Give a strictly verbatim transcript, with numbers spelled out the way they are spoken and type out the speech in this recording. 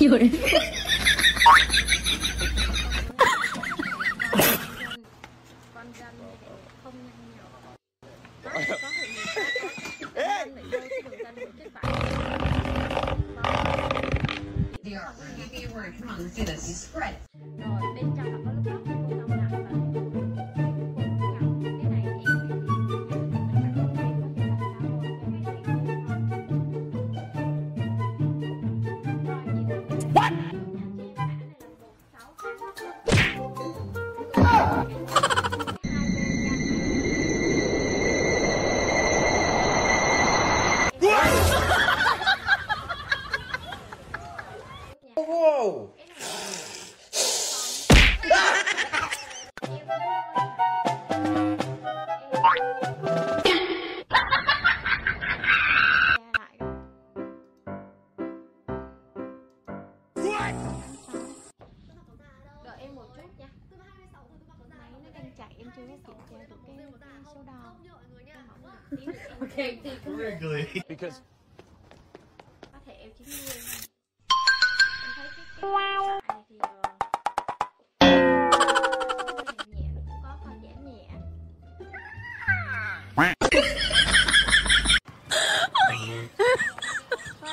Because có thể em chín mươi em thấy cái cái wow. Này thì uh, nhẹ nó cũng có phần giảm nhẹ. Ôi ơi.